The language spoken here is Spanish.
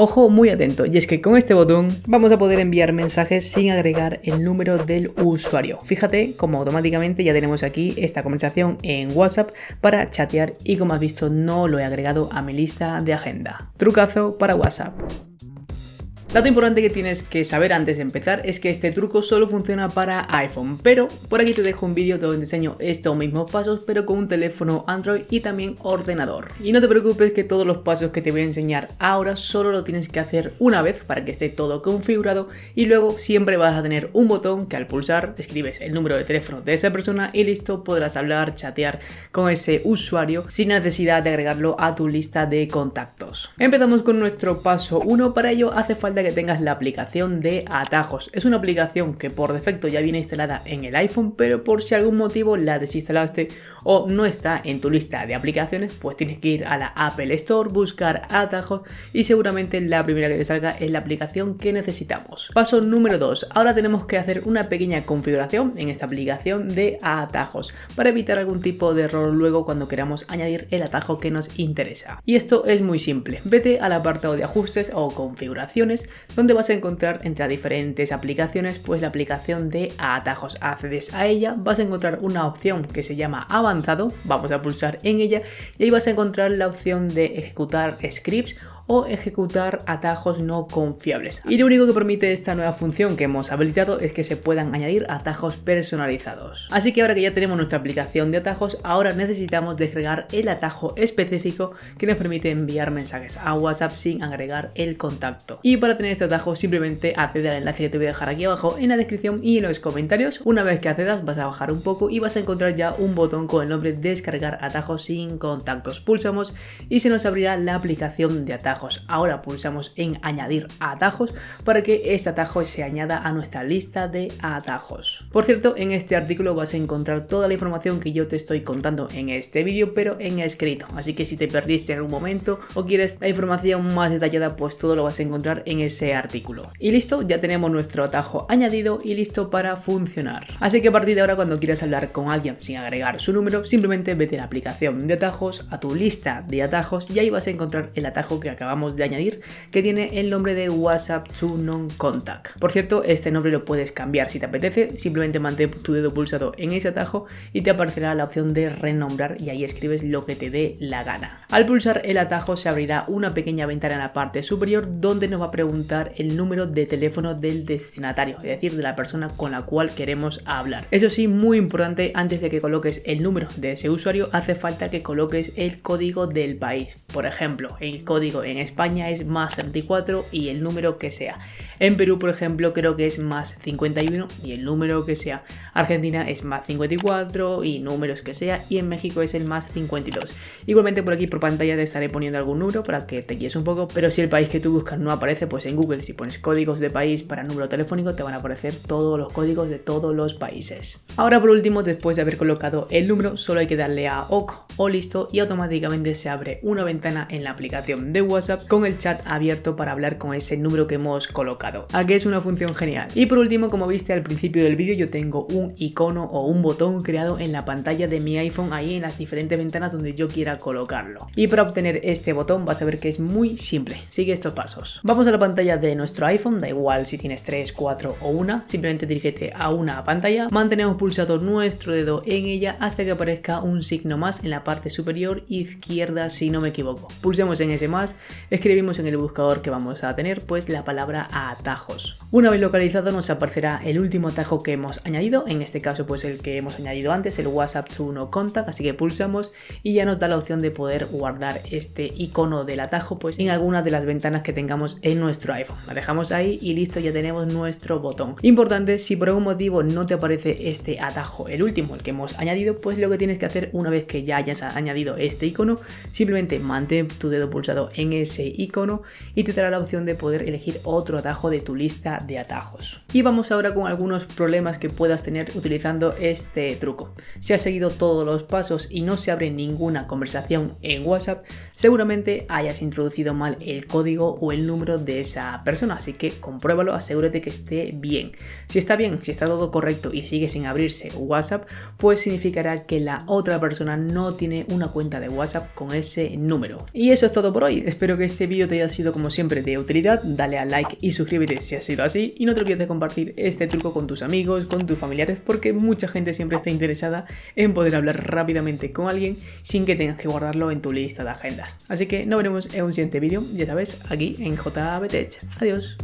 Ojo muy atento, y es que con este botón vamos a poder enviar mensajes sin agregar el número del usuario. Fíjate cómo automáticamente ya tenemos aquí esta conversación en WhatsApp para chatear y, como has visto, no lo he agregado a mi lista de agenda. Trucazo para WhatsApp. Dato importante que tienes que saber antes de empezar es que este truco solo funciona para iPhone, pero por aquí te dejo un vídeo donde enseño estos mismos pasos pero con un teléfono Android y también ordenador. Y no te preocupes que todos los pasos que te voy a enseñar ahora solo lo tienes que hacer una vez para que esté todo configurado, y luego siempre vas a tener un botón que al pulsar escribes el número de teléfono de esa persona y listo, podrás hablar, chatear con ese usuario sin necesidad de agregarlo a tu lista de contactos. Empezamos con nuestro paso 1, para ello hace falta que tengas la aplicación de atajos. Es una aplicación que por defecto ya viene instalada en el iPhone, pero por si algún motivo la desinstalaste o no está en tu lista de aplicaciones, pues tienes que ir a la Apple Store, buscar atajos y seguramente la primera que te salga es la aplicación que necesitamos. Paso número 2. Ahora tenemos que hacer una pequeña configuración en esta aplicación de atajos para evitar algún tipo de error luego cuando queramos añadir el atajo que nos interesa. Y esto es muy simple. Vete al apartado de ajustes o configuraciones, donde vas a encontrar entre las diferentes aplicaciones pues la aplicación de atajos. Accedes a ella, vas a encontrar una opción que se llama avanzado, vamos a pulsar en ella y ahí vas a encontrar la opción de ejecutar scripts o ejecutar atajos no confiables. Y lo único que permite esta nueva función que hemos habilitado es que se puedan añadir atajos personalizados. Así que ahora que ya tenemos nuestra aplicación de atajos, ahora necesitamos descargar el atajo específico que nos permite enviar mensajes a WhatsApp sin agregar el contacto. Y para tener este atajo simplemente accede al enlace que te voy a dejar aquí abajo en la descripción y en los comentarios. Una vez que accedas vas a bajar un poco y vas a encontrar ya un botón con el nombre descargar atajos sin contactos. Pulsamos y se nos abrirá la aplicación de atajos. Ahora pulsamos en añadir atajos para que este atajo se añada a nuestra lista de atajos. Por cierto, en este artículo vas a encontrar toda la información que yo te estoy contando en este vídeo, pero en escrito. Así que si te perdiste en algún momento o quieres la información más detallada, pues todo lo vas a encontrar en ese artículo. Y listo, ya tenemos nuestro atajo añadido y listo para funcionar. Así que a partir de ahora, cuando quieras hablar con alguien sin agregar su número, simplemente vete a la aplicación de atajos, a tu lista de atajos y ahí vas a encontrar el atajo que acabamos de añadir, que tiene el nombre de WhatsApp to non-contact. Por cierto, este nombre lo puedes cambiar si te apetece, simplemente mantén tu dedo pulsado en ese atajo y te aparecerá la opción de renombrar y ahí escribes lo que te dé la gana. Al pulsar el atajo se abrirá una pequeña ventana en la parte superior donde nos va a preguntar el número de teléfono del destinatario, es decir, de la persona con la cual queremos hablar. Eso sí, muy importante, antes de que coloques el número de ese usuario hace falta que coloques el código del país. Por ejemplo, el código en España es +34 y el número que sea. En Perú, por ejemplo, creo que es +51 y el número que sea. Argentina es +54 y números que sea. Y en México es el +52. Igualmente por aquí por pantalla te estaré poniendo algún número para que te guíes un poco, pero si el país que tú buscas no aparece, pues en Google si pones códigos de país para número telefónico te van a aparecer todos los códigos de todos los países. Ahora por último, después de haber colocado el número, solo hay que darle a OK o listo y automáticamente se abre una ventana en la aplicación de WhatsApp con el chat abierto para hablar con ese número que hemos colocado. Aquí es una función genial. Y por último, como viste al principio del vídeo, yo tengo un icono o un botón creado en la pantalla de mi iPhone, ahí en las diferentes ventanas donde yo quiera colocarlo. Y para obtener este botón vas a ver que es muy simple. Sigue estos pasos. Vamos a la pantalla de nuestro iPhone, da igual si tienes 3, 4 o 1, simplemente dirígete a una pantalla, mantenemos pulsado nuestro dedo en ella hasta que aparezca un signo más en la parte superior izquierda si no me equivoco. Pulsemos en ese más, escribimos en el buscador que vamos a tener pues la palabra atajos. Una vez localizado nos aparecerá el último atajo que hemos añadido, en este caso pues el que hemos añadido antes, el WhatsApp to no contact, así que pulsamos y ya nos da la opción de poder guardar este icono del atajo pues en alguna de las ventanas que tengamos en nuestro iPhone. La dejamos ahí y listo, ya tenemos nuestro botón. Importante, si por algún motivo no te aparece este atajo, el último, el que hemos añadido, pues lo que tienes que hacer una vez que ya hayas añadido este icono, simplemente mantén tu dedo pulsado en ese icono y te dará la opción de poder elegir otro atajo de tu lista de atajos. Y vamos ahora con algunos problemas que puedas tener utilizando este truco. Si has seguido todos los pasos y no se abre ninguna conversación en WhatsApp, seguramente hayas introducido mal el código o el número de esa persona, así que compruébalo, asegúrate que esté bien. Si está bien, si está todo correcto y sigue sin abrirse WhatsApp, pues significará que la otra persona no tiene una cuenta de WhatsApp con ese número. Y eso es todo por hoy, espero espero que este vídeo te haya sido como siempre de utilidad, dale a like y suscríbete si ha sido así y no te olvides de compartir este truco con tus amigos, con tus familiares, porque mucha gente siempre está interesada en poder hablar rápidamente con alguien sin que tengas que guardarlo en tu lista de agendas. Así que nos veremos en un siguiente vídeo, ya sabes, aquí en JBTech. Adiós.